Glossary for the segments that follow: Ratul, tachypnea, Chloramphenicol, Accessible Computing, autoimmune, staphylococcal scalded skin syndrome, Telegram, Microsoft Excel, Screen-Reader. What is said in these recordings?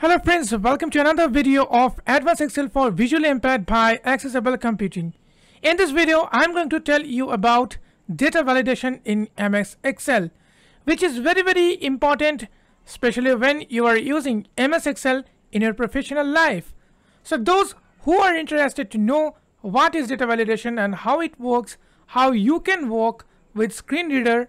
Hello friends, welcome to another video of Advanced Excel for Visually Impaired by Accessible Computing. In this video, I'm going to tell you about data validation in MS Excel, which is very, very important, especially when you are using MS Excel in your professional life. So those who are interested to know what is data validation and how it works, how you can work with screen reader,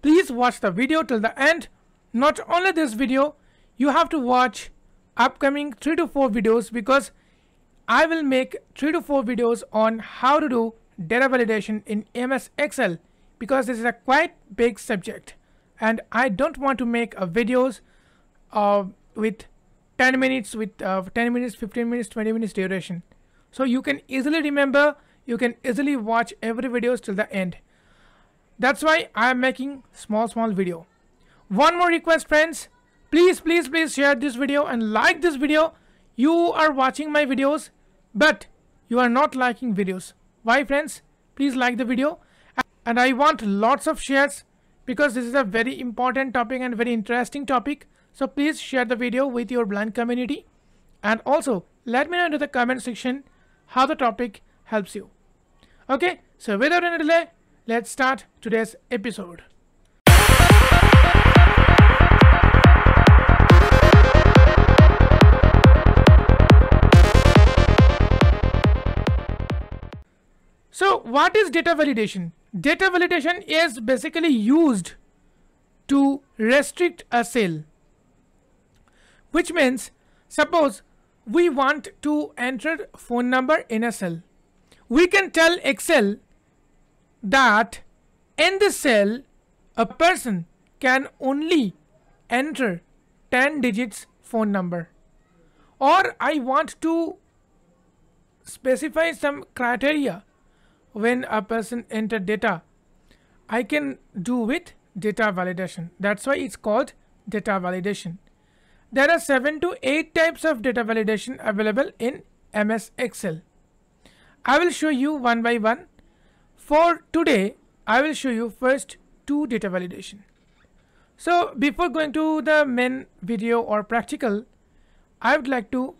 please watch the video till the end. Not only this video, you have to watch upcoming 3 to 4 videos, because I will make 3 to 4 videos on how to do data validation in MS Excel, because this is a quite big subject and I don't want to make videos with 10 minutes, 15 minutes, 20 minutes duration. So you can easily remember, you can easily watch every videos till the end. That's why I am making small video. One more request friends. Please share this video and like this video. You are watching my videos, but you are not liking videos. Why friends? Please like the video. And I want lots of shares, because this is a very important topic and very interesting topic. So please share the video with your blind community. And also let me know in the comment section how the topic helps you. Okay, so without any delay, let's start today's episode. So what is data validation? Data validation is basically used to restrict a cell, which means suppose we want to enter phone number in a cell. We can tell Excel that in this cell a person can only enter 10 digits phone number, or I want to specify some criteria. When a person entered data, I can do with data validation. That's why it's called data validation. There are 7 to 8 types of data validation available in MS Excel. I will show you one by one. For today, I will show you first 2 data validation. So before going to the main video or practical, I would like to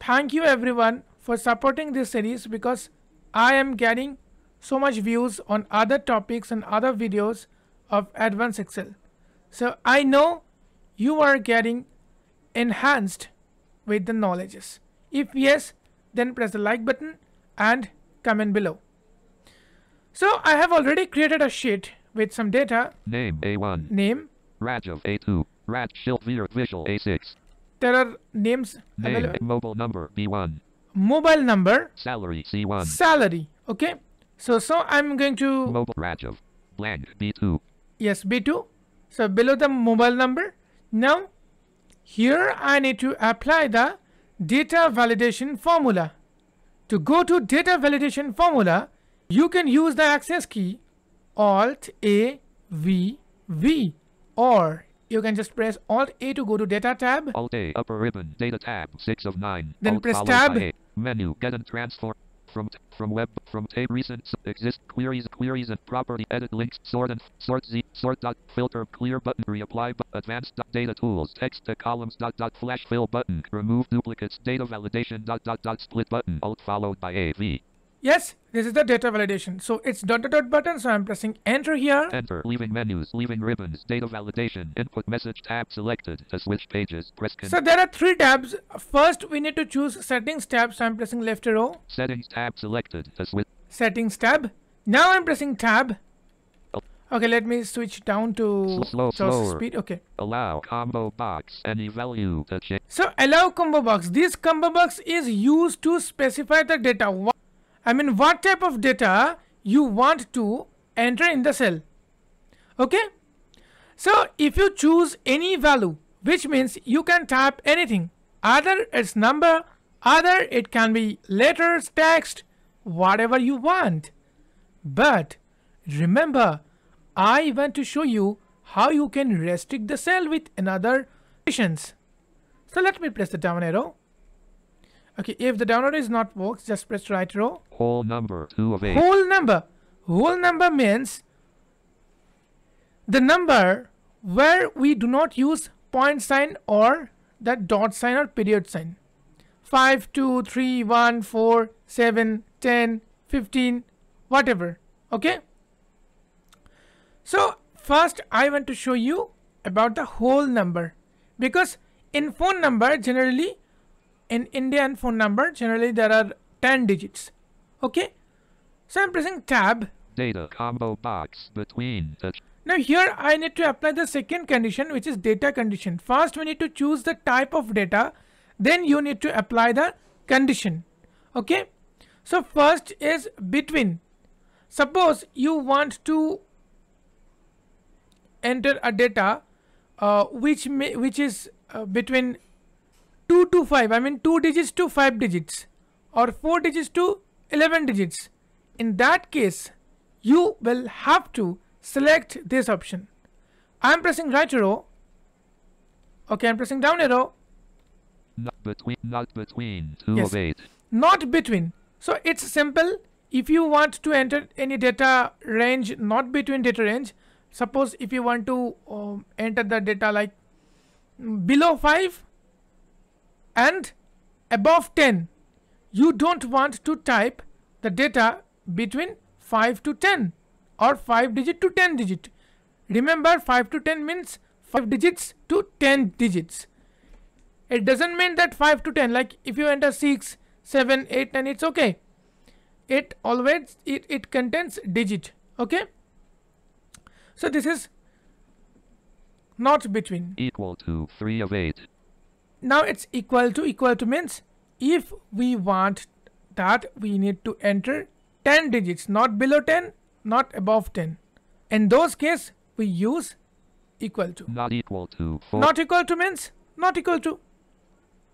thank you everyone for supporting this series, because I am getting so much views on other topics and other videos of Advanced Excel. So I know you are getting enhanced with the knowledges. If yes, then press the like button and comment below. So I have already created a sheet with some data. Name A1. Name Rajav A2. Raj Shilvir Vishal A6. There are names. Name mobile number B1. Mobile number. Salary C1. Salary. Okay, so I'm going to mobile Rajav blank B2. Yes, B2. So below the mobile number, now here I need to apply the data validation formula. To go to data validation formula, you can use the access key Alt A V V, or you can just press Alt A to go to data tab. Alt A, upper ribbon, data tab 6 of 9. Then Alt press tab. Menu, get and transform from web, from tape, recent, exist, queries and property, edit links, sort and sort z, sort dot, filter, clear button, reapply, advanced dot, data tools, text to columns dot dot, flash fill button, remove duplicates, data validation dot dot dot, split button, alt followed by AV. Yes, this is the data validation. So it's dot dot dot button, so I'm pressing enter here. Enter, leaving menus, leaving ribbons, data validation, input message tab selected, to switch pages, press continue. So there are 3 tabs. First we need to choose settings tab, so I'm pressing left arrow. Settings tab selected, to switch. Settings tab. Now I'm pressing tab. Okay, let me switch down to slower speed. Okay. Allow combo box any value to change. So allow combo box. This combo box is used to specify the data. What type of data you want to enter in the cell. Okay, so if you choose any value, which means you can type anything, either it's number, either it can be letters, text, whatever you want. But remember, I want to show you how you can restrict the cell with another conditions. So let me press the down arrow. Okay, if the down arrow is not works, just press right arrow. Whole number 2 of 8. Whole number. Whole number means the number where we do not use point sign or that dot sign or period sign. 5, 2, 3, 1, 4, 7, 10, 15, whatever. Okay. So first I want to show you about the whole number, because in phone number generally, in Indian phone number generally there are 10 digits. Okay. So I'm pressing tab. Data combo box between the... Now here I need to apply the second condition, which is data condition. First we need to choose the type of data, then you need to apply the condition. Okay. So first is between. Suppose you want to enter a data which is between 2 to 5. I mean 2 digits to 5 digits or 4 digits to 11 digits. In that case, you will have to select this option. I am pressing right arrow. Okay, I am pressing down arrow. Not between 2 yes. of 8. Not between. So it's simple. If you want to enter any data range, not between data range. Suppose if you want to enter the data like below 5 and above 10, you don't want to type the data between 5 to 10 or 5 digit to 10 digit. Remember, 5 to 10 means 5 digits to 10 digits. It doesn't mean that 5 to 10, like if you enter 6, 7, 8, and it's okay. It always, it contains digit. Okay. So this is not between. Equal to 3 of 8. Now it's equal to means if we want that, we need to enter 10 digits, not below 10, not above 10. In those case, we use equal to. Not equal to 4. Not equal to means not equal to.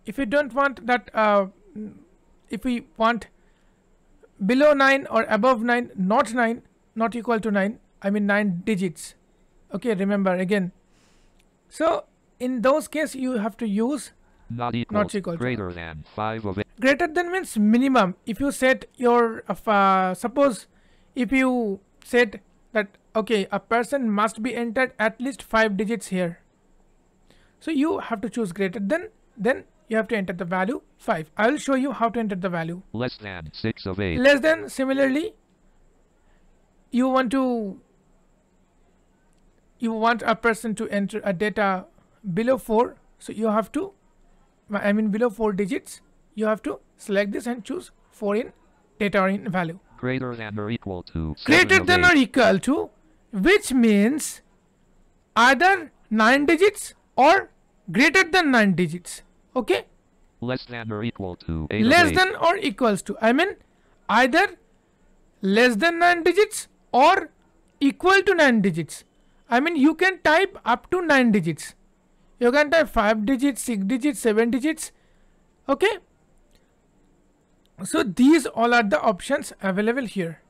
If you don't want that, if we want below 9 or above 9, not equal to 9, I mean 9 digits. Okay, remember again. So in those cases, you have to use not equal to. Greater than 5 of 8. Greater than means minimum. If you set your, suppose if you said that, okay, a person must be entered at least 5 digits here. So you have to choose greater than, then you have to enter the value 5. I will show you how to enter the value. Less than 6 of 8. Less than, similarly, you want a person to enter a data below 4. So you have to, I mean below 4 digits, you have to select this and choose 4 in data or in value. Greater than or equal to. Greater than or equal to, which means either 9 digits or greater than 9 digits. Okay. Less than or equal to 8. Less than or equals to. I mean either less than 9 digits or equal to 9 digits. I mean you can type up to 9 digits. You can type 5 digits, 6 digits, 7 digits. Okay. So these all are the options available here.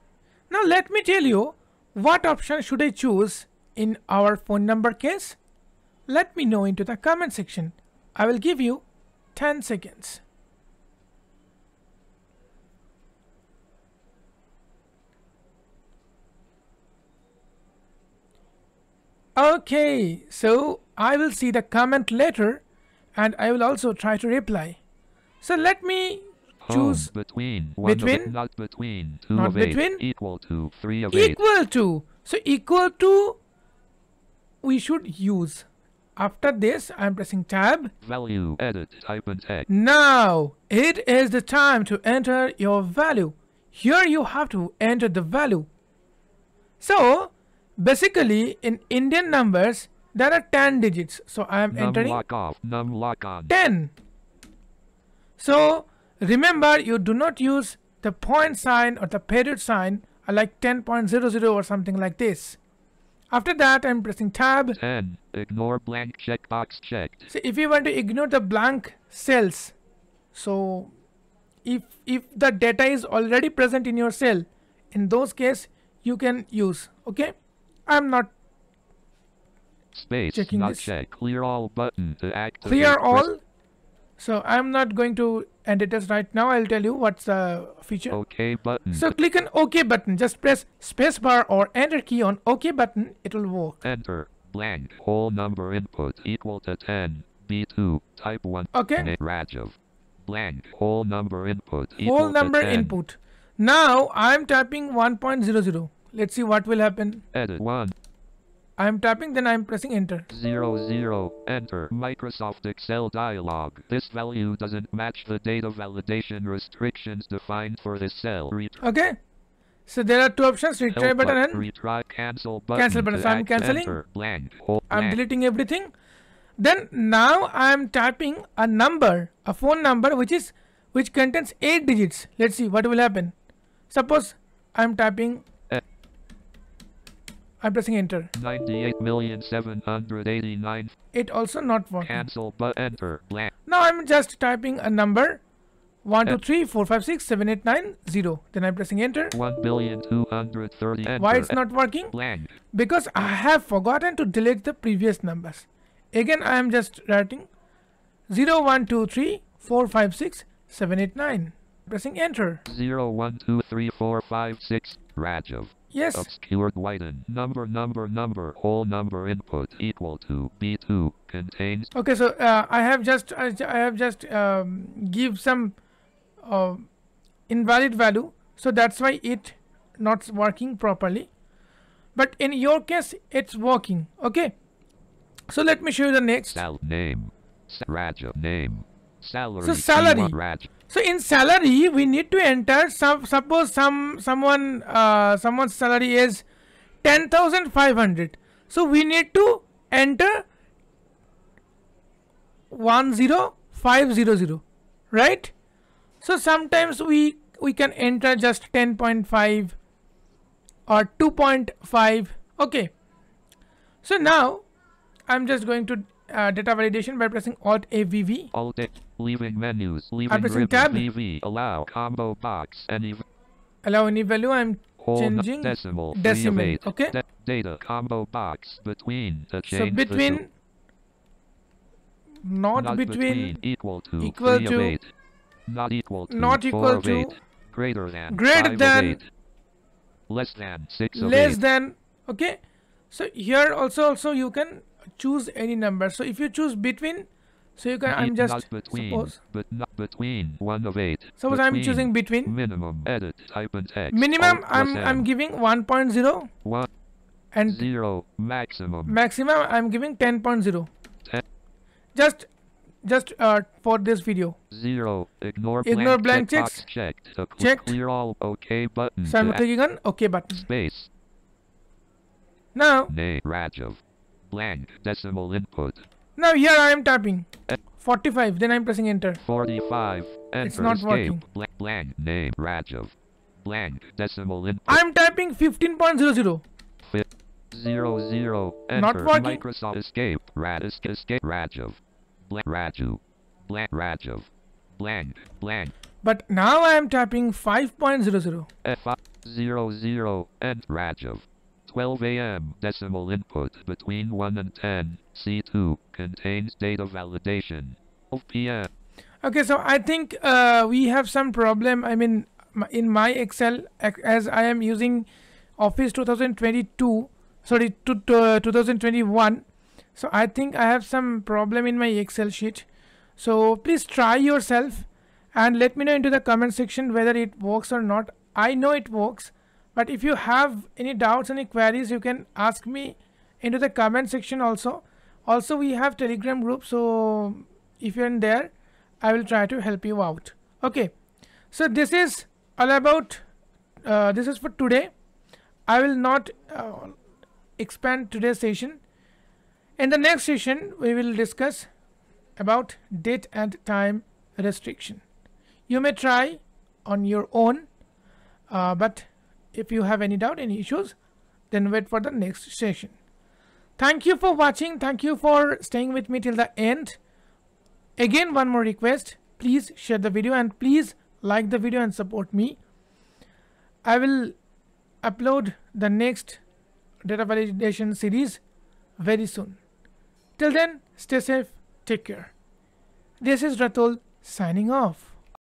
Now let me tell you what option should I choose in our phone number case. Let me know into the comment section. I will give you 10 seconds. Okay, so I will see the comment later and I will also try to reply. So let me choose between, not between, equal to 3 of 8. Equal to. So equal to we should use. After this, I am pressing tab. Value, edit, type and text. Now, it is the time to enter your value. Here you have to enter the value. So, basically, in Indian numbers, there are 10 digits. So, I am entering lock off, lock on. 10. So, remember, you do not use the point sign or the period sign like 10.00 or something like this. After that, I'm pressing tab. 10. Ignore blank checkbox checked. So if you want to ignore the blank cells, so if the data is already present in your cell, in those cases, you can use. Okay. I'm not space, checking not this. Check. Clear all button to activate. Clear all. So I'm not going to edit this right now. I'll tell you what's the feature. OK button. So click on OK button. Just press spacebar or enter key on OK button. It will work. Enter blank whole number input equal to 10. B2, type 1. Okay. Rajiv. Blank. Whole number input. Whole number input. Now I'm tapping 1.00. Let's see what will happen. Edit 1. I'm tapping, then I'm pressing enter. 00. Enter. Microsoft Excel dialog. This value doesn't match the data validation restrictions defined for this cell. Okay. So there are two options, retry button and retry cancel button. Cancel button. So I'm canceling. I'm deleting everything. Then now I'm tapping a number, a phone number which contains 8 digits. Let's see what will happen. Suppose I'm tapping. I'm pressing enter. 98,789. It also not working. Cancel button. Enter. Blank. Now I'm just typing a number. 1 2 3 4 5 6 7 8 9 0. Then I'm pressing enter. 1,230. Why it's not working? Blank. Because I have forgotten to delete the previous numbers. Again I am just writing 0 1 2 3 4 5 6 7 8 9. Pressing enter. 0 1 2 3 4 5 6. Rajiv. Yes. Obscured Whiten. Number. Whole number input equal to B2 contains. Okay, so I have just give some invalid value, so that's why it not working properly. But in your case, it's working. Okay. So let me show you the next. Salary. So salary. So in salary, we need to enter some. Suppose someone's salary is 10,500. So we need to enter 10500, right? So sometimes we can enter just 10.5 or 2.5. Okay. So now I'm just going to data validation by pressing Alt AVV. Alt A, leaving menus, leaving ribbon, tab. AVV, allow combo box, any allow any value. I'm changing decimal. Okay. Data combo box between. So between, not between, equal to, not equal to, greater than, less than. Okay. So here also you can choose any number. So if you choose between, so you can. I'm just between, suppose, but not between 1 of 8. Suppose between, I'm choosing between. Minimum. Edit. Type and text. Minimum. I'm giving 1.0. And 0. Maximum. Maximum. I'm giving 10.0. Just for this video. 0. Ignore blank checks. Checked. Clear all. OK button. So I'm clicking on OK button. Space. Now. Rajiv. Blank decimal input. Now here I am tapping 45. Then I'm pressing enter. 45. Enter. It's not working. Blank name Rajiv. Blank decimal input. I'm typing 15.00. 00. Enter. Not working. Microsoft escape. Escape Rajiv. Blank Raju. Blank Rajiv. Blank. But now I am tapping 5.00. 00. Enter Rajiv. 12 a.m. Decimal input between 1 and 10. C2 contains data validation. 12 p.m. Okay, so I think we have some problem. I mean, in my Excel, as I am using Office 2022, sorry, 2021. So I think I have some problem in my Excel sheet. So please try yourself and let me know into the comment section whether it works or not. I know it works. But if you have any doubts, any queries, you can ask me into the comment section also. Also, we have Telegram group. So if you're in there, I will try to help you out. Okay. So this is all about, this is for today. I will not expand today's session. In the next session, we will discuss about date and time restriction. You may try on your own, but if you have any doubt, any issues, then wait for the next session. Thank you for watching. Thank you for staying with me till the end. Again, one more request. Please share the video and please like the video and support me. I will upload the next data validation series very soon. Till then, stay safe. Take care. This is Ratul signing off.